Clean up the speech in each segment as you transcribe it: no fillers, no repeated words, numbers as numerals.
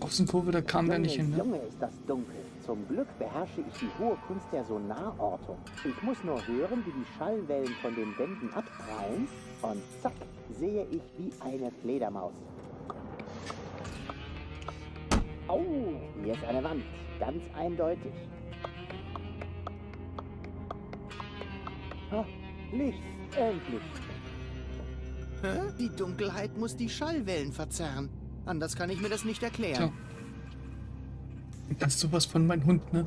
Außenkurve, da kam der nicht hin. Ne? Junge ist das dunkel. Zum Glück beherrsche ich die hohe Kunst der Sonarortung. Ich muss nur hören, wie die Schallwellen von den Wänden abprallen und zack, sehe ich wie eine Fledermaus. Au, hier ist eine Wand. Ganz eindeutig. Ha, Licht, endlich. Hä? Die Dunkelheit muss die Schallwellen verzerren. Anders kann ich mir das nicht erklären. Tja. Das ist sowas von mein Hund, ne?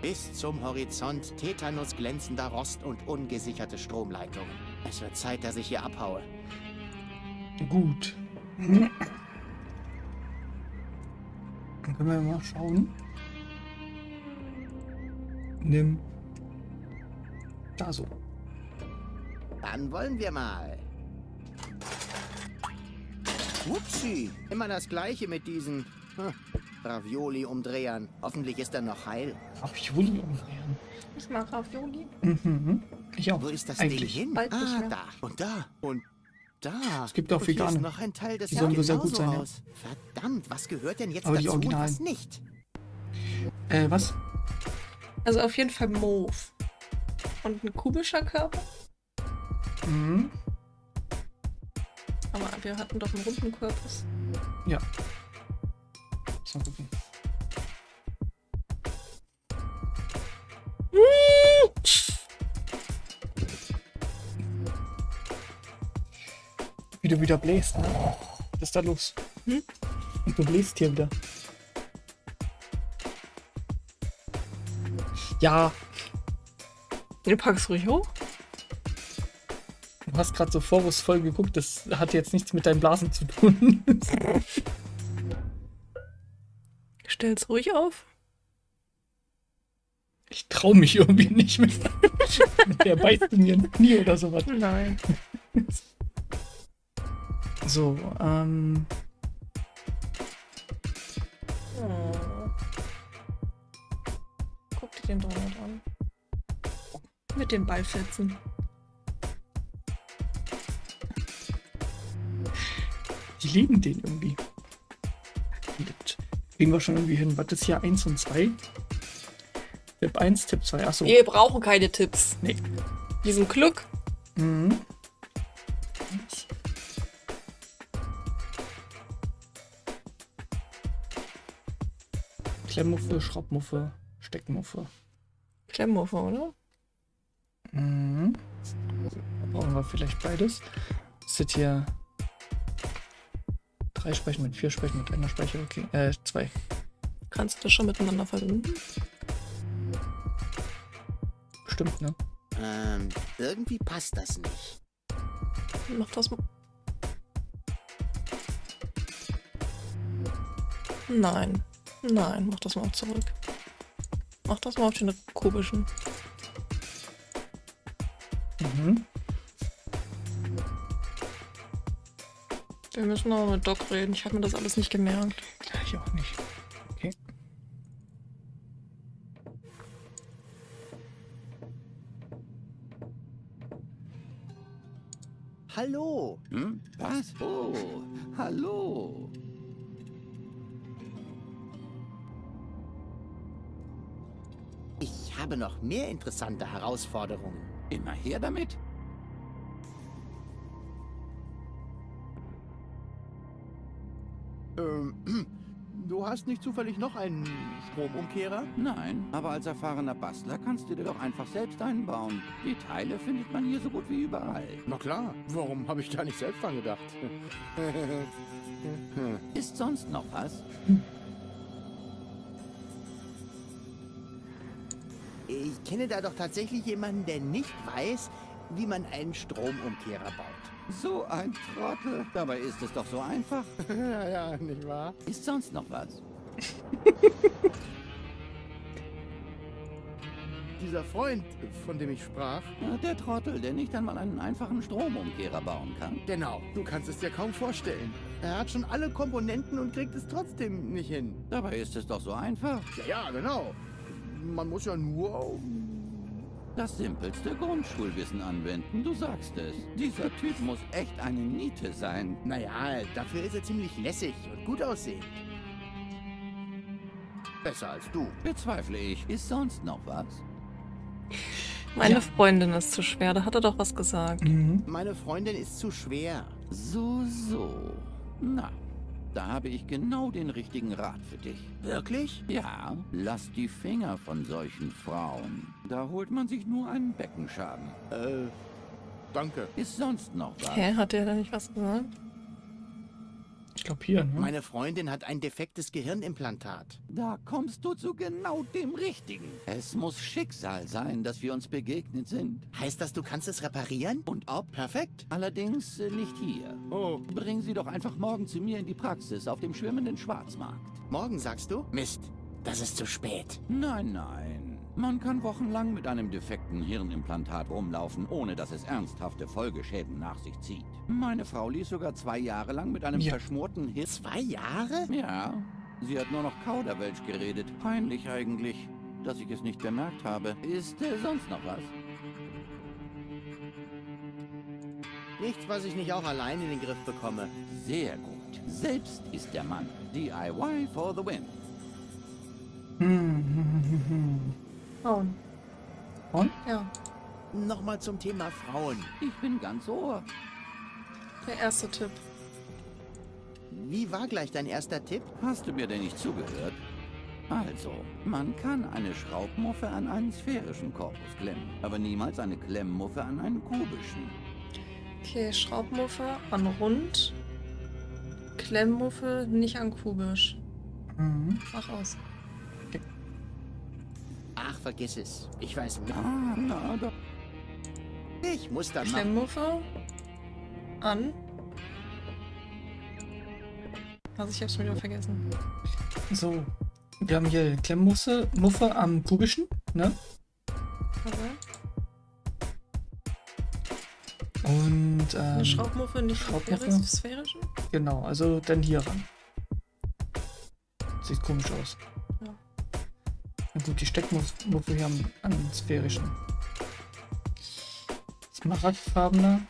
Bis zum Horizont Tetanus, glänzender Rost und ungesicherte Stromleitung. Es wird Zeit, dass ich hier abhaue. Gut. Dann können wir mal schauen. Nimm. Da so. Dann wollen wir mal. Upsi, immer das Gleiche mit diesen Ravioli-Umdrehern. Hoffentlich ist er noch heil. Ravioli-Umdrehern? Ich mag Ravioli. Mhm. Ich auch. Wo ist das eigentlich Ding hin? Bald nicht mehr. Da. Und da. Und da. Es gibt auch vegane. Noch ein Teil, das die sollen sehr gut sein. Ja. Verdammt, was gehört denn jetzt aber dazu und was nicht? Was? Also auf jeden Fall Mof. Und ein kubischer Körper? Mhm. Aber wir hatten doch einen runden Korpus. Ja. So, okay. Wie du wieder bläst, ne? Was ist da los? Hm? Und du bläst hier wieder. Ja. Du packst ruhig hoch. Du hast gerade so vorwurfsvoll geguckt, das hat jetzt nichts mit deinen Blasen zu tun. Stell's ruhig auf. Ich traue mich irgendwie nicht mehr. Der beißt mir ins Knie oder sowas. Nein. So, Oh. Guck dir den Donut an. Mit den Ballfetzen. Die lieben den irgendwie. Das kriegen wir schon irgendwie hin. Was ist hier 1 und 2? Tipp 1, Tipp 2. Achso. Wir brauchen keine Tipps. Nee. Diesen Glück. Mhm. Klemmmuffe, Schraubmuffe, Steckmuffe. Klemmmuffe, oder? Mhm. Brauchen wir vielleicht beides. Das ist hier 3 Speicher mit 4 Speicher mit einer Speicher, okay. 2. Kannst du das schon miteinander verbinden? Bestimmt, ne? Irgendwie passt das nicht. Mach das mal. Nein. Nein, mach das mal zurück. Mach das mal auf den kubischen. Mhm. Wir müssen noch mit Doc reden. Ich habe mir das alles nicht gemerkt. Ich auch nicht. Okay. Hallo. Hm? Was? Oh, hallo. Ich habe noch mehr interessante Herausforderungen. Immer her damit. Du hast nicht zufällig noch einen Stromumkehrer? Nein, aber als erfahrener Bastler kannst du dir doch einfach selbst einbauen. Die Teile findet man hier so gut wie überall. Na klar, warum habe ich da nicht selbst dran gedacht? Ist sonst noch was? Ich kenne da doch tatsächlich jemanden, der nicht weiß, wie man einen Stromumkehrer baut. So ein Trottel. Dabei ist es doch so einfach. Ja, ja, nicht wahr? Ist sonst noch was? Dieser Freund, von dem ich sprach. Ja, der Trottel, der nicht einmal einen einfachen Stromumkehrer bauen kann. Genau. Du kannst es dir kaum vorstellen. Er hat schon alle Komponenten und kriegt es trotzdem nicht hin. Dabei ist es doch so einfach. Ja, ja, genau. Man muss ja nur Das simpelste Grundschulwissen anwenden, du sagst es. Dieser Typ muss echt eine Niete sein. Naja, dafür ist er ziemlich lässig und gut aussehend. Besser als du. Bezweifle ich. Ist sonst noch was? Meine Freundin ist zu schwer. Da hat er doch was gesagt. Mhm. Meine Freundin ist zu schwer. So, so. Na, da habe ich genau den richtigen Rat für dich. Wirklich? Ja, lass die Finger von solchen Frauen. Da holt man sich nur einen Beckenschaden. Danke. Ist sonst noch was? Hä, hat der da nicht was gesagt? Ich glaube hier, ne? Meine Freundin hat ein defektes Gehirnimplantat. Da kommst du zu genau dem Richtigen. Es muss Schicksal sein, dass wir uns begegnet sind. Heißt das, du kannst es reparieren? Und ob? Perfekt. Allerdings nicht hier. Oh. Bring sie doch einfach morgen zu mir in die Praxis auf dem schwimmenden Schwarzmarkt. Morgen, sagst du? Mist, das ist zu spät. Nein, nein. Man kann wochenlang mit einem defekten Hirnimplantat rumlaufen, ohne dass es ernsthafte Folgeschäden nach sich zieht. Meine Frau ließ sogar 2 Jahre lang mit einem verschmorten Hirn... 2 Jahre? Ja. Sie hat nur noch Kauderwelsch geredet. Peinlich eigentlich, dass ich es nicht bemerkt habe. Ist sonst noch was? Nichts, was ich nicht auch allein in den Griff bekomme. Sehr gut. Selbst ist der Mann. DIY for the win. Frauen. Und? Ja. Nochmal zum Thema Frauen. Ich bin ganz ohr. Der erste Tipp. Wie war gleich dein erster Tipp? Hast du mir denn nicht zugehört? Also, man kann eine Schraubmuffe an einen sphärischen Korpus klemmen, aber niemals eine Klemmmuffe an einen kubischen. Okay, Schraubmuffe an rund, Klemmmuffe nicht an kubisch. Mhm. Mach aus. Ach, vergiss es. Ich weiß nicht. Ich muss dann machen. Klemmwürfel an. Also ich hab's wieder vergessen. So, wir haben hier Klemmwürfel am kubischen, ne? Okay. Und eine Schraubmuffe nicht am sphärischen? Genau, also dann hier ran. Sieht komisch aus. Gut, die Steckmuffe hier am sphärischen. Smaragdfarbener.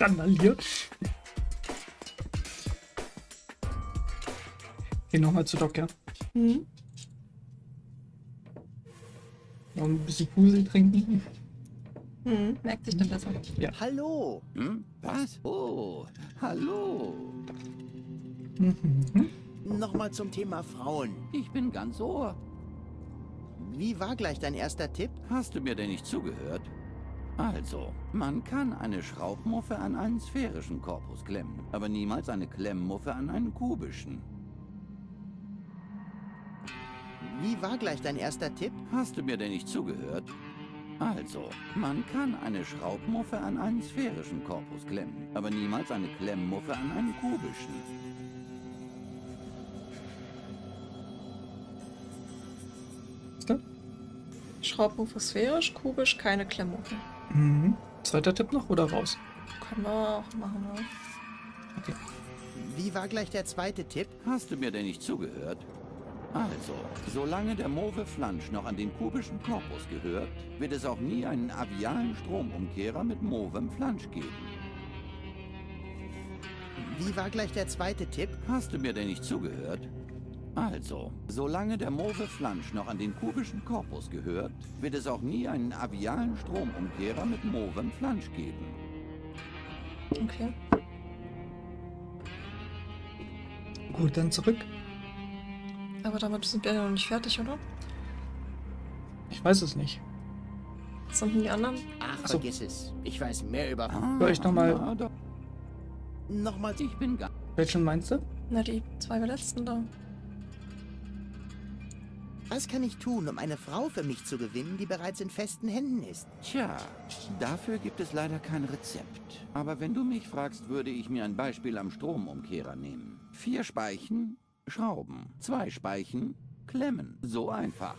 Randalier. Geh nochmal zu Doc, ja? Mhm. Noch ein bisschen Pusel trinken. Hm, merkt sich dann besser. Ja. Hallo! Hm? Was? Oh, hallo! Nochmal zum Thema Frauen. Ich bin ganz ohr. Wie war gleich dein erster Tipp? Hast du mir denn nicht zugehört? Also, man kann eine Schraubmuffe an einen sphärischen Korpus klemmen, aber niemals eine Klemmmuffe an einen kubischen. Wie war gleich dein erster Tipp? Hast du mir denn nicht zugehört? Also, man kann eine Schraubmuffe an einen sphärischen Korpus klemmen, aber niemals eine Klemmmuffe an einen kubischen. Ja. Schraubmuffe sphärisch, kubisch, keine Klemmmuffe. Mhm. Zweiter Tipp noch oder raus? Können wir auch machen, ne? Okay. Wie war gleich der zweite Tipp? Hast du mir denn nicht zugehört? Also, solange der mauve Flansch noch an den kubischen Korpus gehört, wird es auch nie einen avialen Stromumkehrer mit mauvem Flansch geben. Wie war gleich der zweite Tipp? Hast du mir denn nicht zugehört? Also, solange der mauve Flansch noch an den kubischen Korpus gehört, wird es auch nie einen avialen Stromumkehrer mit mauvem Flansch geben. Okay. Gut, dann zurück. Aber damit sind wir ja noch nicht fertig, oder? Ich weiß es nicht. Was sind denn die anderen? Ach, vergiss es. Ich weiß mehr über... Hör ich nochmal... Nochmal, ich bin gar... Welchen meinst du? Na, die 2 letzten da. Was kann ich tun, um eine Frau für mich zu gewinnen, die bereits in festen Händen ist? Tja, dafür gibt es leider kein Rezept. Aber wenn du mich fragst, würde ich mir ein Beispiel am Stromumkehrer nehmen. 4 Speichen... Schrauben, 2 Speichen, klemmen. So einfach.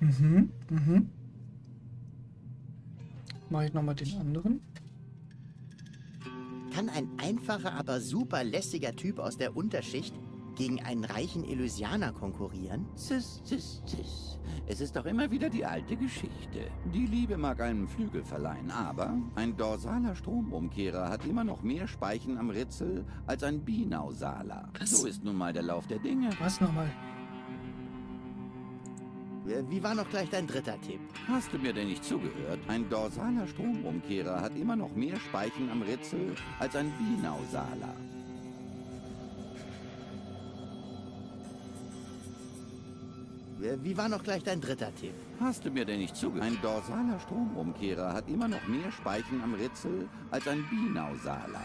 Mhm, mhm. Mach ich nochmal den anderen. kann ein einfacher, aber super lässiger Typ aus der Unterschicht gegen einen reichen Elysianer konkurrieren? Sis. Es ist doch immer wieder die alte Geschichte. Die Liebe mag einem Flügel verleihen, aber ein dorsaler Stromumkehrer hat immer noch mehr Speichen am Ritzel als ein binausaler. Was? So ist nun mal der Lauf der Dinge. Was nochmal? Wie war noch gleich dein dritter Tipp? Hast du mir denn nicht zugehört? Ein dorsaler Stromumkehrer hat immer noch mehr Speichen am Ritzel als ein binausaler. Wie war noch gleich dein dritter Tipp? Hast du mir denn nicht zugehört? Ein dorsaler Stromumkehrer hat immer noch mehr Speichen am Ritzel als ein binausaler.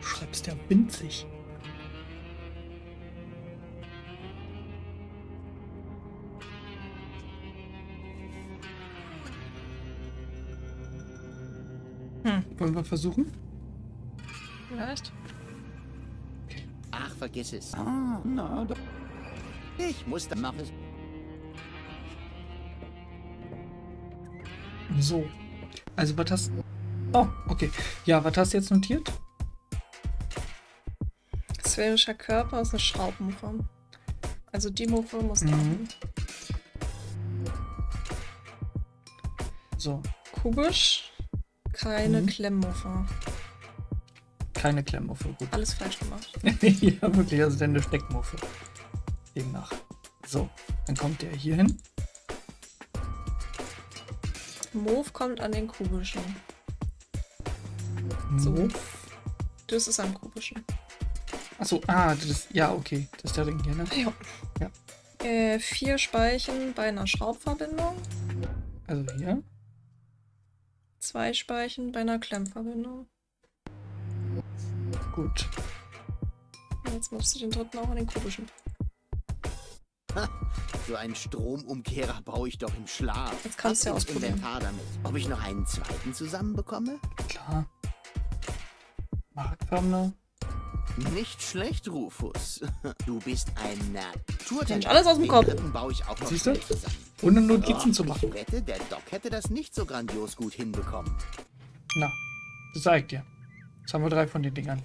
Schreibst ja winzig. Wollen wir versuchen? Vielleicht. Okay. Ach, vergiss es. Ah, na, doch. Ich muss da machen. So. Also, was hast du... Oh, okay. Ja, was hast du jetzt notiert? Sphärischer Körper ist eine Schraubenmuffe. Also, die Muffe muss laufen. So. Kubisch. Keine Klemmmuffe. Keine Klemmmuffe, gut. Alles falsch gemacht. Ja, wirklich, also eine Steckmuffe. Demnach. So, dann kommt der hier hin. Mof kommt an den Kubischen. So. Das ist am Kubischen. Achso, das ist, ja, okay. Das ist der Ring hier, ne? Ja. 4 Speichen bei einer Schraubverbindung. Also hier. 2 Speichen bei einer Klemmverbindung. Gut. Jetzt musst du den dritten auch an den Kubischen. Ha, so einen Stromumkehrer baue ich doch im Schlaf. Jetzt kannst du ja ausprobieren. Damit. Ob ich noch einen zweiten zusammenbekomme? Klar. Marktförmler. Nicht schlecht, Rufus. Du bist ein Naturtalent. Alles aus dem Kopf. Siehst du? Ohne Notizen zu machen. Ich wette, der Doc hätte das nicht so grandios gut hinbekommen. Na, das sag ich dir. Jetzt haben wir 3 von den Dingern.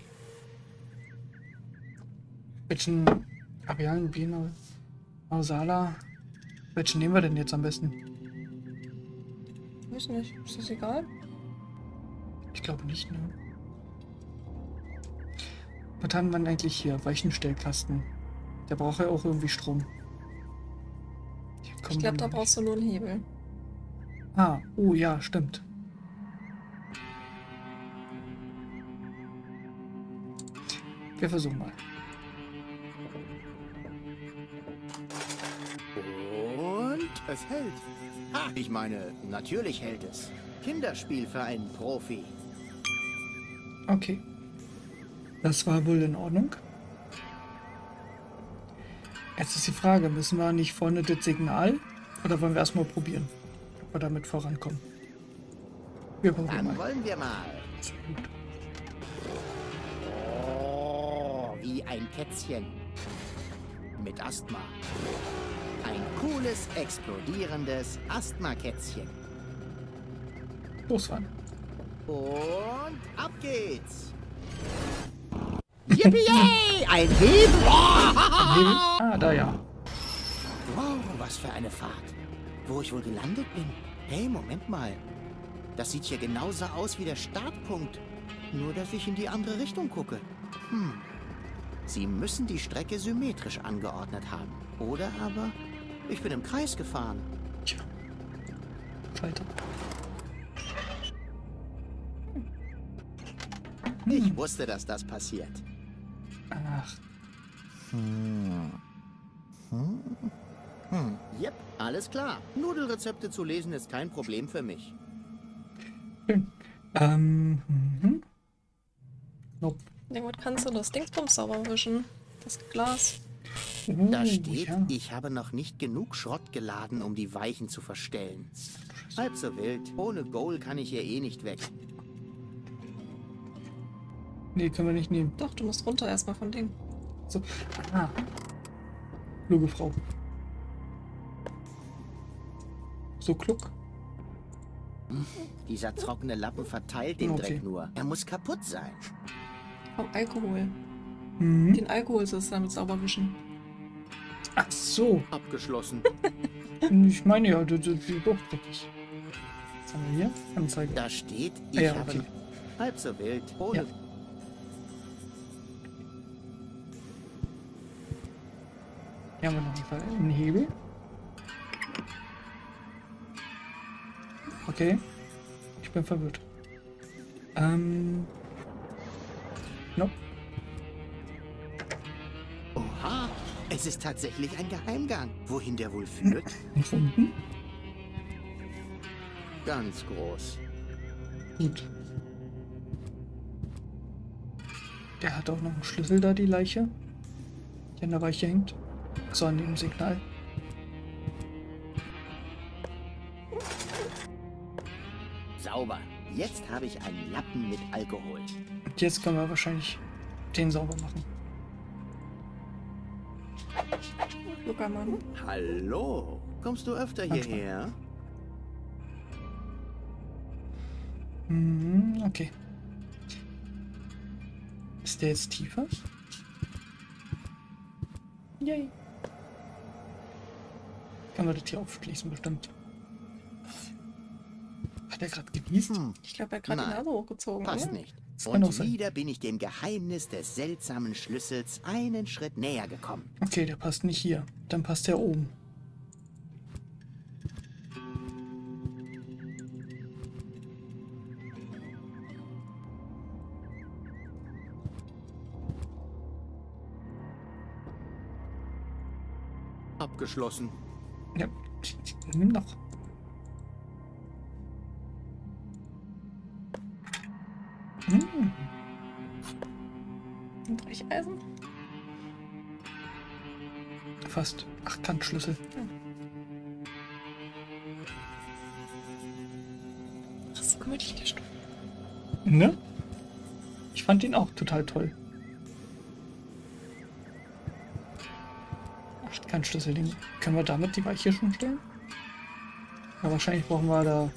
Welchen Arealen, Bienen, Mausala. Welchen nehmen wir denn jetzt am besten? Ich weiß nicht. Ist das egal? Ich glaube nicht, ne? Was haben wir denn eigentlich hier? Weichenstellkasten. Der braucht ja auch irgendwie Strom. Ich glaube, da brauchst du nur einen Hebel. Oh ja, stimmt. Wir versuchen mal. Und es hält. Ha, ich meine, natürlich hält es. Kinderspiel für einen Profi. Okay. Das war wohl in Ordnung. Jetzt ist die Frage, müssen wir nicht vorne das Signal oder wollen wir erstmal probieren, ob wir damit vorankommen? Wir probieren mal. Dann wollen wir mal. Oh, wie ein Kätzchen. Mit Asthma. Ein cooles, explodierendes Asthma-Kätzchen. Losfahren. Und ab geht's. Yippie! Ein Hebel! Da ja. Wow, was für eine Fahrt. Wo ich wohl gelandet bin? Hey, Moment mal. Das sieht hier genauso aus wie der Startpunkt. Nur, dass ich in die andere Richtung gucke. Sie müssen die Strecke symmetrisch angeordnet haben. Oder aber, ich bin im Kreis gefahren. Tja. Weiter. Ich wusste, dass das passiert. Ach. Yep, alles klar. Nudelrezepte zu lesen ist kein Problem für mich. Schön. Nope. Na gut, kannst du das Dingsbums sauber wischen. Das Glas. Da steht, ich habe noch nicht genug Schrott geladen, um die Weichen zu verstellen. Halb so wild. Ohne Goal kann ich hier eh nicht weg. Nee, können wir nicht nehmen. Doch, du musst runter erstmal von dem. So. Kluge Frau. So, Kluck. Dieser trockene Lappen verteilt den Dreck nur. Er muss kaputt sein. Oh, Alkohol. Hm. Den Alkohol sollst du damit sauber wischen. Ach so. Abgeschlossen. Ich meine ja, die Bucht. Was haben wir hier? Anzeige. Da steht, ich habe halb so wild. Ja. Hier haben wir noch einen Hebel. Okay. Ich bin verwirrt. Nope. Oha! Es ist tatsächlich ein Geheimgang. Wohin der wohl führt? Nach unten? Ganz groß. Gut. Der hat auch noch einen Schlüssel da, die Leiche. Die an der Weiche hängt. So, an dem Signal. Sauber. Jetzt habe ich einen Lappen mit Alkohol. Und jetzt können wir wahrscheinlich den sauber machen. Mann. Hallo. Kommst du öfter hierher? Hm, okay. Ist der jetzt tiefer? Yay. Kann man das hier aufschließen, bestimmt. Hat er gerade genießt? Ich glaube, er hat gerade die Nase hochgezogen. Passt nicht. Und wieder bin ich dem Geheimnis des seltsamen Schlüssels einen Schritt näher gekommen. Okay, der passt nicht hier. Dann passt der oben. Abgeschlossen. Ja, nimm noch. Ein Brecheisen? Fast. Ach, Kantschlüssel. Ja. Das ist so gemütlich, der Stuhl. Ne? Ich fand ihn auch total toll. 8 Kantschlüssel, den können wir damit die Weiche schon stellen? Ja, wahrscheinlich brauchen wir da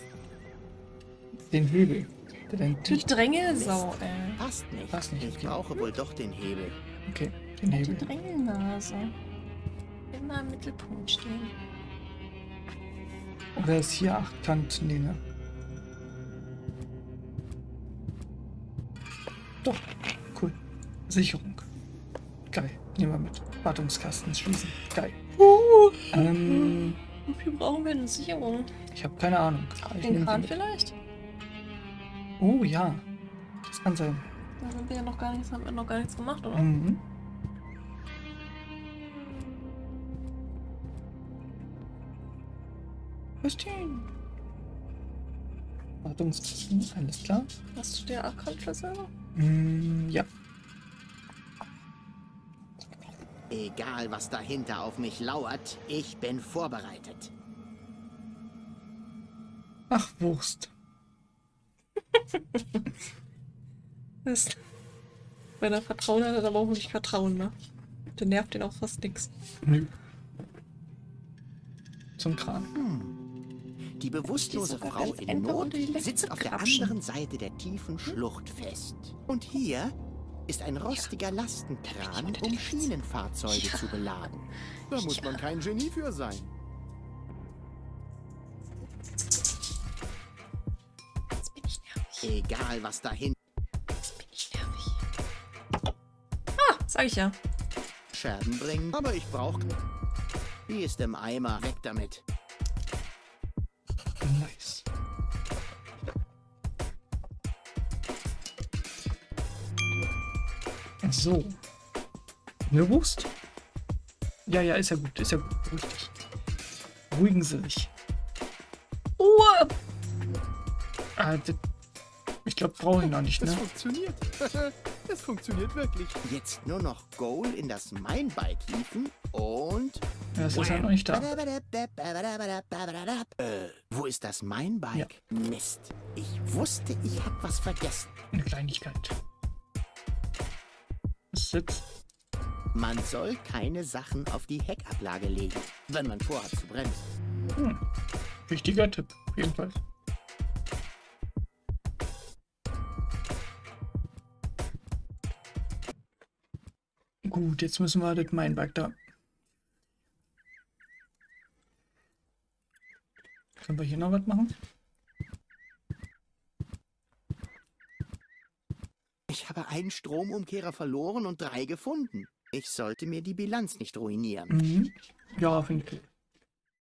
den Hebel. Du Drängelsau, ey. Passt nicht. Passt nicht. Ich brauche wohl doch den Hebel. Okay, den Hebel. Die Drängelnase. Immer im Mittelpunkt stehen. Oder ist hier 8 Kanten? Nee, ne? Doch, cool. Sicherung. Geil. Nehmen wir mit. Wartungskasten schließen. Geil. Wofür brauchen wir eine Sicherung? Ich habe keine Ahnung. Den Kran vielleicht? Oh ja, das kann sein. Da haben wir ja noch gar nichts, haben wir noch gar nichts gemacht, oder? Mhm. Christine! Wartungskisten, alles klar. Hast du dir Akkantschlüssel? Ja. Egal, was dahinter auf mich lauert, ich bin vorbereitet. Ach, Wurst. Wenn er Vertrauen hat, dann braucht man nicht Vertrauen, ne? Dann nervt ihn auch fast nix. Nö. Zum Kran. Die bewusstlose Frau in Not sitzt auf der anderen Seite der tiefen Schlucht fest. Und hier ist ein rostiger Lastenkran, um Schienenfahrzeuge zu beladen. Da muss man kein Genie für sein. Egal, was dahin. Jetzt bin ich nervig. Ah, sag ich ja. Scherben bringen, aber ich brauche. Die ist im Eimer, weg damit. Nice. So. Eine Wurst? Ja, ja, ist ja gut, ist ja gut. Richtig. Ruhigen Sie sich. Uah! Ich glaube, brauche ich noch nicht, ne? Es funktioniert. Es funktioniert wirklich. Jetzt nur noch Goal in das Minebike liefen und... Ja, das ist halt noch nicht da. Wo ist das Minebike? Ja. Mist. Ich wusste, ich habe was vergessen. Eine Kleinigkeit. Sitz. Man soll keine Sachen auf die Heckablage legen, wenn man vorhat zu bremsen. Wichtiger Tipp, jedenfalls. Gut, jetzt müssen wir das Minewerk da. Können wir hier noch was machen? Ich habe einen Stromumkehrer verloren und 3 gefunden. Ich sollte mir die Bilanz nicht ruinieren. Mhm. Ja, finde ich.